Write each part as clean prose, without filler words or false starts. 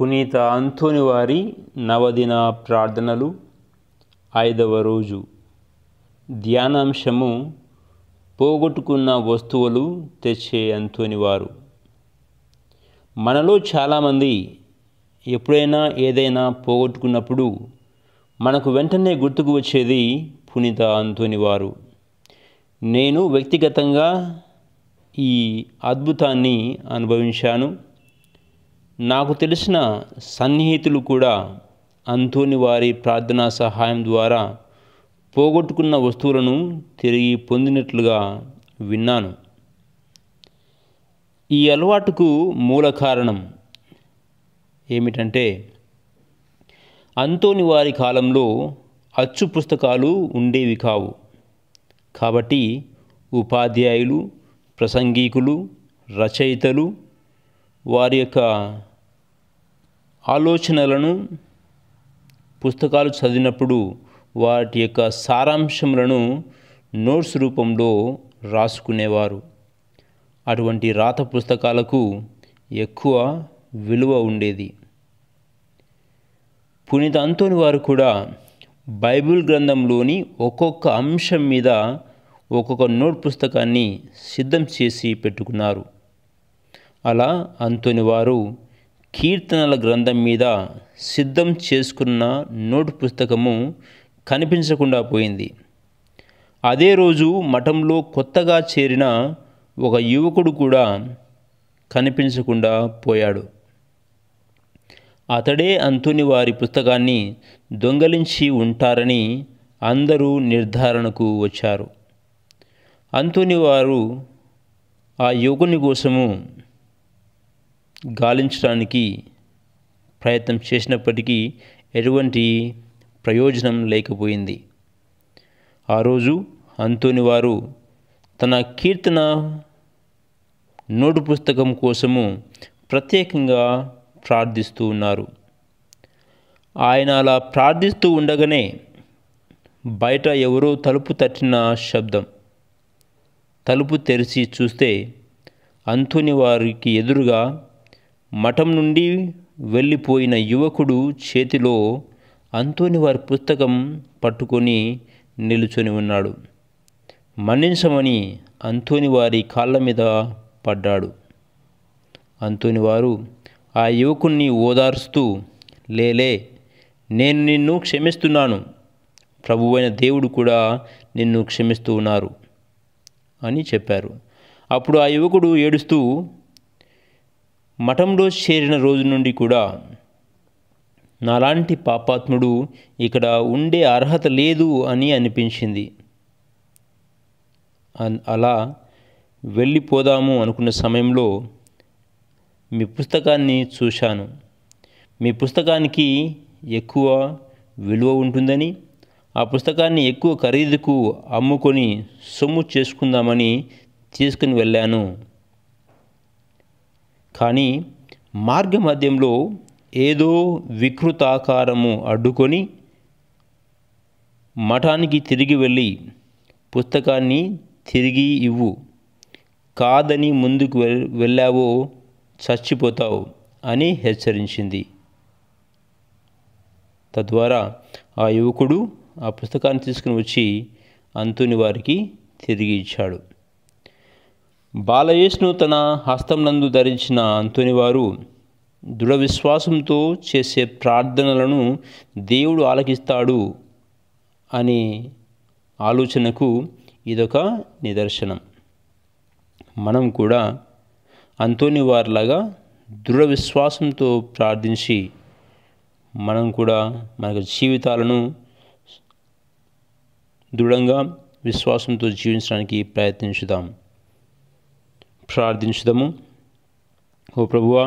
పునీత అంథోని వారి నవదిన ప్రార్థనలు 5వ రోజు ధ్యానాంశము పోగొట్టుకున్న వస్తువులు తెచ్చే అంథోని వారు. మనలో చాలామంది ఎప్పుడైనా ఏదైనా పోగొట్టుకున్నప్పుడు మనకు వెంటనే గుర్తుకు వచ్చేది పునీత అంథోని వారు. నేను వ్యక్తిగతంగా ఈ అద్భుతాన్ని అనుభవించాను. నాకు తెలిసిన సన్నిహితులు కూడా అంథోని వారి ప్రార్థనా సహాయం ద్వారా పోగొట్టుకున్న వస్తువులను తిరిగి పొందినట్లుగా విన్నాను. ఈ అలవాటుకు మూల కారణం ఏమిటంటే అంథోని వారి కాలంలో అచ్చు పుస్తకాలు ఉండేవి కావు. కాబట్టి ఉపాధ్యాయులు, ప్రసంగికులు, రచయితలు వారి యొక్క ఆలోచనలను పుస్తకాలు చదివినప్పుడు వాటి యొక్క సారాంశములను నోట్స్ రూపంలో రాసుకునేవారు. అటువంటి రాత పుస్తకాలకు ఎక్కువ విలువ ఉండేది. పునీత అంథోని వారు కూడా బైబిల్ గ్రంథంలోని ఒక్కొక్క అంశం మీద ఒక్కొక్క నోట్ పుస్తకాన్ని సిద్ధం చేసి పెట్టుకున్నారు. అలా అంథోని వారు కీర్తనల గ్రంథం మీద సిద్ధం చేసుకున్న నోటు పుస్తకము కనిపించకుండా పోయింది. అదే రోజు మఠంలో కొత్తగా చేరిన ఒక యువకుడు కూడా కనిపించకుండా పోయాడు. అతడే అంథోని వారి పుస్తకాన్ని దొంగిలించి ఉంటారని అందరూ నిర్ధారణకు వచ్చారు. అంథోని వారు ఆ యువకుని కోసము గాలించడానికి ప్రయత్నం చేసినప్పటికీ ఎటువంటి ప్రయోజనం లేకపోయింది. ఆ రోజు అంథోని వారు తన కీర్తన నోటు పుస్తకం కోసము ప్రత్యేకంగా ప్రార్థిస్తూ ఉన్నారు. ఆయన అలా ప్రార్థిస్తూ ఉండగానే బయట ఎవరో తలుపు తట్టిన శబ్దం. తలుపు తెరిచి చూస్తే అంథోని వారికి ఎదురుగా మఠం నుండి వెళ్ళిపోయిన యువకుడు చేతిలో అంథోని వారి పుస్తకం పట్టుకొని నిలుచొని ఉన్నాడు. మన్నించమని అంథోని వారి కాళ్ళ మీద పడ్డాడు. అంథోని వారు ఆ యువకుణ్ణి ఓదారుస్తూ, లేలే, నేను నిన్ను క్షమిస్తున్నాను, ప్రభువైన దేవుడు కూడా నిన్ను క్షమిస్తూ ఉన్నారు అని చెప్పారు. అప్పుడు ఆ యువకుడు ఏడుస్తూ మఠంలో చేరిన రోజు నుండి కూడా నాలాంటి పాపాత్ముడు ఇక్కడ ఉండే అర్హత లేదు అని అనిపించింది. అలా వెళ్ళిపోదాము అనుకున్న సమయంలో మీ పుస్తకాన్ని చూశాను. మీ పుస్తకానికి ఎక్కువ విలువ ఉంటుందని, ఆ పుస్తకాన్ని ఎక్కువ ఖరీదుకు అమ్ముకొని సొమ్ము చేసుకుందామని తీసుకుని వెళ్ళాను. కానీ మార్గ మధ్యంలో ఏదో వికృతాకారము అడ్డుకొని మఠానికి తిరిగి వెళ్ళి పుస్తకాన్ని తిరిగి ఇవ్వు, కాదని ముందుకు వెళ్ళావో చచ్చిపోతావు అని హెచ్చరించింది. తద్వారా ఆ యువకుడు ఆ పుస్తకాన్ని తీసుకుని వచ్చి అంథోని వారికి తిరిగి ఇచ్చాడు. బాలయేసును తన హస్తమునందు ధరించిన అంథోని వారు దృఢ విశ్వాసంతో చేసే ప్రార్థనలను దేవుడు ఆలకిస్తాడు అనే ఆలోచనకు ఇదొక నిదర్శనం. మనం కూడా అంథోని వారిలాగా దృఢ విశ్వాసంతో ప్రార్థించి మనం కూడా మన జీవితాలను దృఢంగా విశ్వాసంతో జీవించడానికి ప్రయత్నించుదాం. ప్రార్థించుదాము. ఓ ప్రభువా,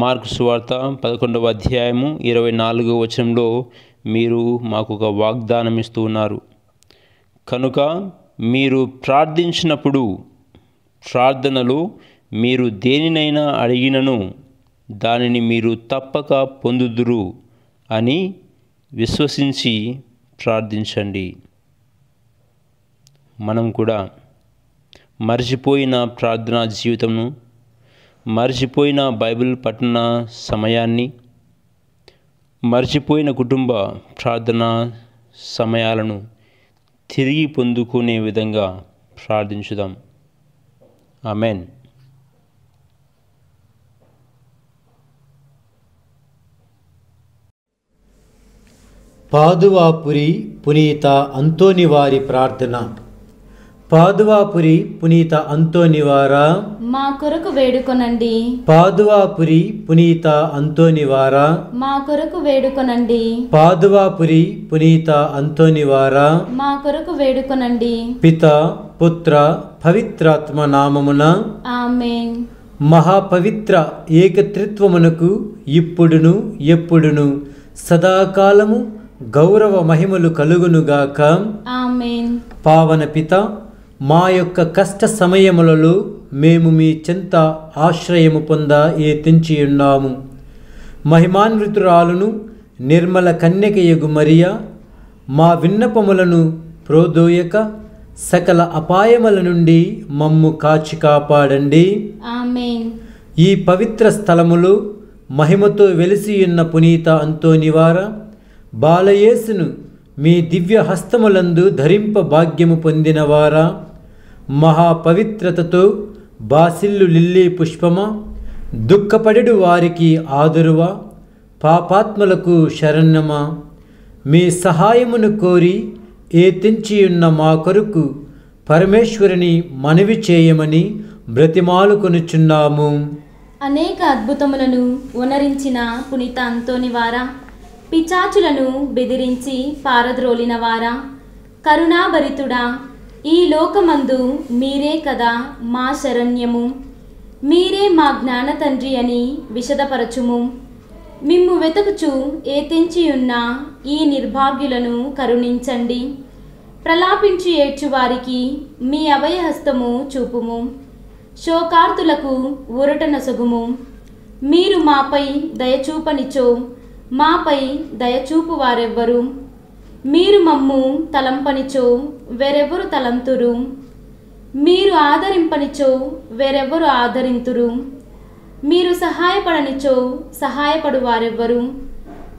మార్కు సువార్త 11వ అధ్యాయము 24వ వచనంలో మీరు మాకు ఒక వాగ్దానం ఇస్తూ ఉన్నారు. కనుక మీరు ప్రార్థించినప్పుడు ప్రార్థనలో మీరు దేనినైనా అడిగినను దానిని మీరు తప్పక పొందుదురు అని విశ్వసించి ప్రార్థించండి. మనం కూడా మర్చిపోయిన ప్రార్థనా జీవితమును మర్చిపోయిన బైబిల్ పఠన సమయాన్ని, మర్చిపోయిన కుటుంబ ప్రార్థనా సమయాలను తిరిగి పొందుకునే విధంగా ప్రార్థించుదాం. ఆమేన్. పాదువాపురి పునీత అంతోని వారి ప్రార్థన. పాదువాపురి పునీత అంతోనివారా మా కొరకు వేడుకొనండి. పాదువాపురి పునీత అంతోనివారా మా కొరకు వేడుకొనండి. పాదువాపురి పునీత అంతోనివారా మా కొరకు వేడుకొనండి. పిత, పుత్ర, పవిత్రాత్మ నామమున ఆమేన్. మహాపవిత్ర ఏకత్రిత్వమునకు ఇప్పుడును ఎప్పుడును సదాకాలము గౌరవ మహిమలు కలుగునుగాక. ఆమేన్. పావన పిత, మా యొక్క కష్ట సమయములలో మేము మీ చెంత ఆశ్రయము పొంద ఏతించియున్నాము. మహిమాన్వితురాలును నిర్మల కన్యకయగు మరియ, మా విన్నపములను ప్రోదోయక సకల అపాయముల నుండి మమ్ము కాచి కాపాడండి. ఆమేన్. ఈ పవిత్ర స్థలములో మహిమతో వెలిసియున్న పునీత అంతోనివార బాలయేసును మీ దివ్య హస్తములందు ధరింప భాగ్యము పొందినవారా, మహాపవిత్రతతో బాసిల్లు లిల్లీ పుష్పమా, దుఃఖపడెడు వారికి ఆదురువా, పాపాత్మలకు శరణ్యమా, మీ సహాయమును కోరి ఏతించియున్న మా కొరకు పరమేశ్వరుని మనవి చేయమని బ్రతిమాలుకొనుచున్నాము. అనేక అద్భుతములను ఉనరించిన పునీత అంతోనివారా, పిచాచులను బెదిరించి పారద్రోలినవారా, కరుణాభరితుడా, ఈ లోకమందు మీరే కదా మా శరణ్యము, మీరే మా జ్ఞాన తండ్రి అని విశదపరచుము. మిమ్ము వెతుకుచు ఏతెంచియున్న ఈ నిర్భాగ్యులను కరుణించండి. ప్రలాపించి ఏడ్చువారికి మీ అభయహస్తము చూపుము. శోకార్తులకు ఊరటనసగుము. మీరు మాపై దయచూపనిచో మాపై దయచూపు వారెవ్వరు. మీరు మమ్ము తలంపనిచో వేరెవ్వరు తలంతురు. మీరు ఆదరింపనిచో వేరెవ్వరు ఆదరింతురు. మీరు సహాయపడనిచో సహాయపడు వారెవ్వరు.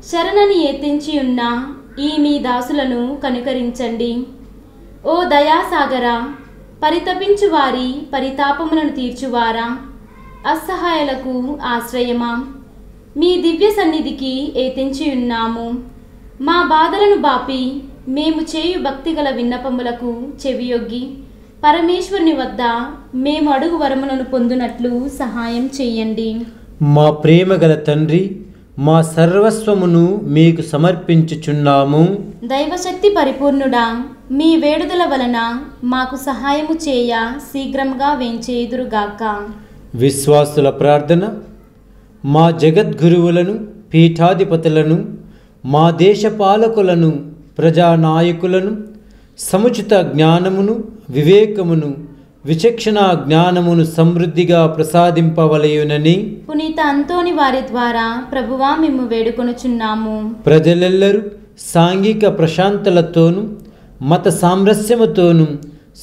శరణని ఎత్తించి ఉన్న ఈ మీ దాసులను కనుకరించండి. ఓ దయాసాగరా, పరితపించు వారి పరితాపములను తీర్చువారా, అసహాయులకు ఆశ్రయమా, మీ దివ్య సన్నిధికి ఏతించి ఉన్నాము. మా బాధలను బాపి మేము చేయు భక్తిగల విన్నపములకు చెవియొగ్గి పరమేశ్వరుని వద్ద మేము అడుగు వరములను పొందునట్లు సహాయం చేయండి. మా ప్రేమ గల తండ్రి, మా సర్వస్వమును మీకు సమర్పించుచున్నాము. దైవశక్తి పరిపూర్ణుడా, మీ వేడుదల వలన మాకు సహాయము చేయ శీఘ్రంగా వేంచేయుదురుగాక. విశ్వాసుల ప్రార్థన. మా జగద్గురువులను, పీఠాధిపతులను, మా దేశపాలకులను, ప్రజానాయకులను సముచిత జ్ఞానమును, వివేకమును, విచక్షణ జ్ఞానమును సమృద్ధిగా ప్రసాదింపవలయునని పునీత అంతోని వారి ద్వారా ప్రభువా మేము వేడుకొనుచున్నాము. ప్రజలెల్లరూ సాంఘిక ప్రశాంతలతోనూ మత సామరస్యముతోనూ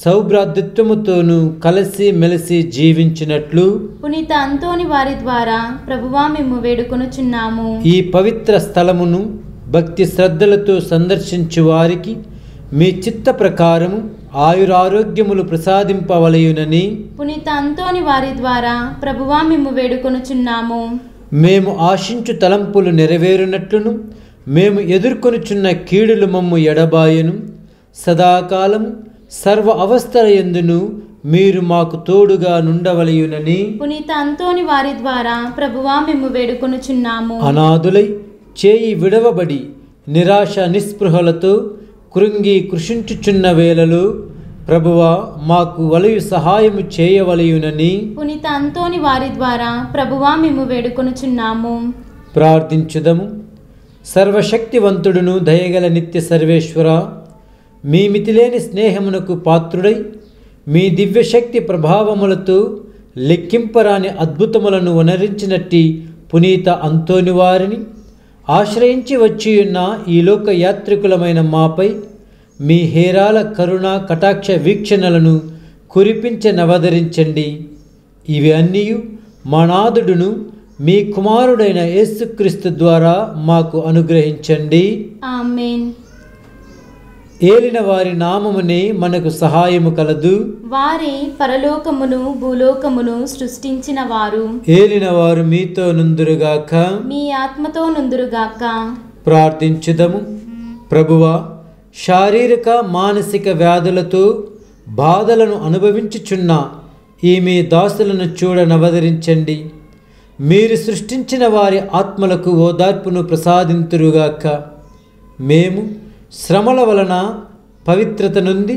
సౌభ్రాతృత్వముతోనూ కలిసి మెలిసి జీవించినట్లు పునీత అంతోని వారి ద్వారా ప్రభువా మేము వేడుకొనుచున్నాము. ఈ పవిత్ర స్థలమును భక్తి శ్రద్ధలతో సందర్శించు వారికి మీ చిత్త ప్రకారము ఆయురారోగ్యములు ప్రసాదింపవలయునని పునీత అంతోని వారి ద్వారా ప్రభువా మేము వేడుకొనుచున్నాము. మేము ఆశించు తలంపులు నెరవేరునట్లును, మేము ఎదుర్కొనుచున్న కీడులు మమ్ము ఎడబాయను. సదాకాలము సర్వ అవస్థలయందును మీరు మాకు తోడుగా నుండవలయునని పునీత అంతోని వారి ద్వారా ప్రభువా మేము వేడుకొనుచున్నాము. అనాథులై, చేయి విడవబడి, నిరాశ నిస్పృహలతో కృంగి కృషించుచున్న వేళలో ప్రభువా మాకు వలయు సహాయము చేయవలయునని పునీత అంతోని వారి ద్వారా ప్రభువా మేము వేడుకొనుచున్నాము. ప్రార్థించుదము. సర్వశక్తివంతుడును దయగల నిత్య సర్వేశ్వర, మీ మితిలేని స్నేహమునకు పాత్రుడై మీ దివ్యశక్తి ప్రభావములతో లెక్కింపరాని అద్భుతములను వనరించినట్టి పునీత అంతోని వారిని ఆశ్రయించి వచ్చియున్న ఈ లోక యాత్రికులమైన మాపై మీ హేరాల కరుణ కటాక్ష వీక్షణలను కురిపించనవదరించండి. ఇవి అన్నీ మనాదుడును మీ కుమారుడైన యేసుక్రీస్తు ద్వారా మాకు అనుగ్రహించండి. ఆమేన్. ఏలిన వారి నామమునే మనకు సహాయము కలదు. వారే పరలోకమును భూలోకమును సృష్టించిన వారు. ఏలిన వారు మీతో నుందురుగాక, మీ ఆత్మతో నుందురుగాక. ప్రార్థించుదము. ప్రభువా, శారీరక మానసిక వ్యాధులతో బాధలను అనుభవించుచున్న ఈ మీ దాసులను చూడనవదరించండి. మీరు సృష్టించిన వారి ఆత్మలకు ఓదార్పును ప్రసాదింతురుగాక. మేము శ్రమల వలన పవిత్రత నుండి,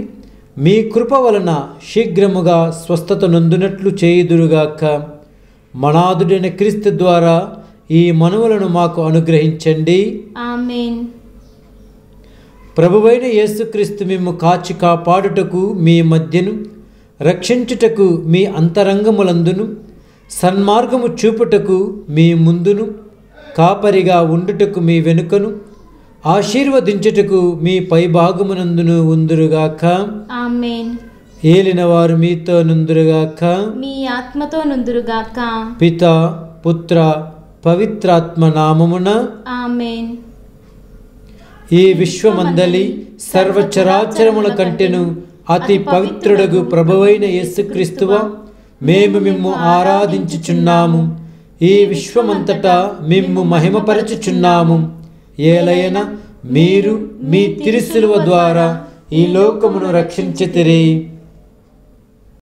మీ కృప వలన శీఘ్రముగా స్వస్థత నొందునట్లు చేయుదురుగాక. మనాదుడైన క్రీస్తు ద్వారా ఈ మనువులను మాకు అనుగ్రహించండి. ఆమేన్. ప్రభువైన యేసుక్రీస్తు మేము కాచి కాపాడుటకు మీ మధ్యను, రక్షించుటకు మీ అంతరంగములందును, సన్మార్గము చూపుటకు మీ ముందును, కాపరిగా ఉండుటకు మీ వెనుకను, ఆశీర్వదించుటకు మీ పైభాగమునందును ఉందురుగాక. ఆమేన్. ఏలిన వారు మీతో నుందురుగాక, మీ ఆత్మతో నుందురుగాక. పితా, పుత్ర, పవిత్రాత్మ నామమున ఆమేన్. ఈ విశ్వమందలి సర్వచరాచరముల కంటెను అతి పవిత్రుడగు ప్రభువైన యేసుక్రీస్తువ, మేము మిమ్ము ఆరాధించుచున్నాము. ఈ విశ్వమంతటా మిమ్ము మహిమపరచుచున్నాము. ఏలయన మీరు మీ తిరుసిలువ ద్వారా ఈ లోకమును రక్షించితిరి.